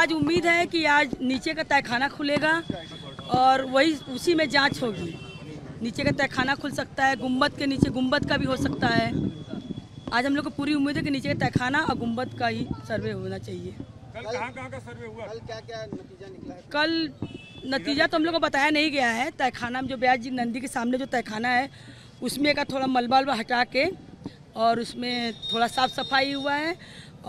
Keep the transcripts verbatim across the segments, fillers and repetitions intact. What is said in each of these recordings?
आज उम्मीद है कि आज नीचे का तहखाना खुलेगा और वही उसी में जांच होगी। नीचे का तहखाना खुल सकता है, गुम्बद के नीचे गुम्बद का भी हो सकता है। आज हम लोग को पूरी उम्मीद है कि नीचे का तहखाना और गुम्बद का ही सर्वे होना चाहिए। कल कहाँ-कहाँ का सर्वे हुआ? कल क्या-क्या नतीजा निकला है? कल नतीजा तो हम लोग को बताया नहीं गया है। तहखाना में जो ब्याज नंदी के सामने जो तहखाना है उसमें का थोड़ा मलबा वलबा हटा के और उसमें थोड़ा साफ सफाई हुआ है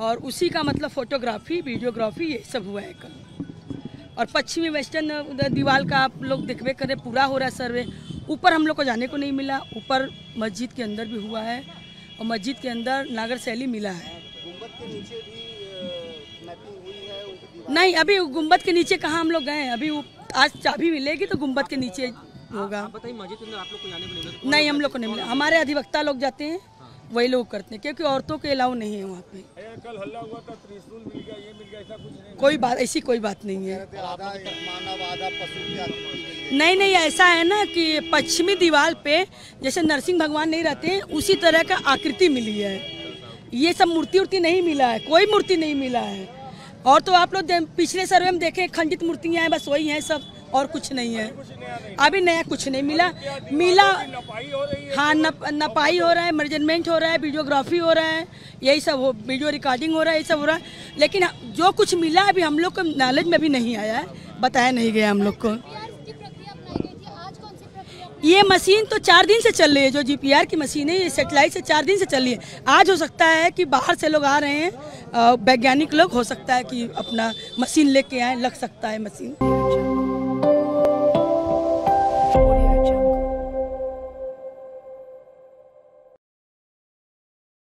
और उसी का मतलब फोटोग्राफी वीडियोग्राफी ये सब हुआ है कल। और पश्चिमी वेस्टर्न दीवार का आप लोग देखभाल करें, पूरा हो रहा है सर्वे। ऊपर हम लोग को जाने को नहीं मिला, ऊपर मस्जिद के अंदर भी हुआ है और मस्जिद के अंदर नागर शैली मिला है। गुम्बद के नीचे भी मैपिंग हुई है? नहीं, अभी गुम्बद के नीचे कहाँ हम लोग गए, अभी आज चाबी मिलेगी तो गुम्बद के नीचे होगा। बताइए, मस्जिद के अंदर आप लोग को जाने को नहीं मिला? नहीं, हम लोग को नहीं मिला। हमारे अधिवक्ता लोग जाते हैं, वही लोग करते हैं, क्योंकि औरतों के अलाउ नहीं है वहाँ पे। कल हल्ला हुआ था, त्रिशूल मिल गया, ये मिल गया, ऐसा कुछ नहीं? कोई बात, ऐसी कोई बात नहीं है। नहीं नहीं, ऐसा है ना कि पश्चिमी दीवार पे जैसे नरसिंह भगवान नहीं रहते हैं उसी तरह का आकृति मिली है। ये सब मूर्ति उर्ति नहीं मिला है, कोई मूर्ति नहीं मिला है। और तो आप लोग पिछले सर्वे में देखें खंडित मूर्तियाँ हैं, बस वही हैं सब, और कुछ नहीं है। अभी नया कुछ नहीं मिला मिला हाँ, नप, नपाई हो रहा है, मेजरमेंट हो रहा है, वीडियोग्राफी हो रहा है, यही सब हो, वीडियो रिकॉर्डिंग हो रहा है, ये सब हो रहा है। लेकिन जो कुछ मिला अभी हम लोग को नॉलेज में भी नहीं आया है, बताया नहीं गया हम लोग को। ये मशीन तो चार दिन से चल रही है, जो जी पी आर की मशीन है ये सेटेलाइट से चार दिन से चल रही है। आज हो सकता है कि बाहर से लोग आ रहे हैं, वैज्ञानिक लोग, हो सकता है कि अपना मशीन लेके आए, लग सकता है मशीन।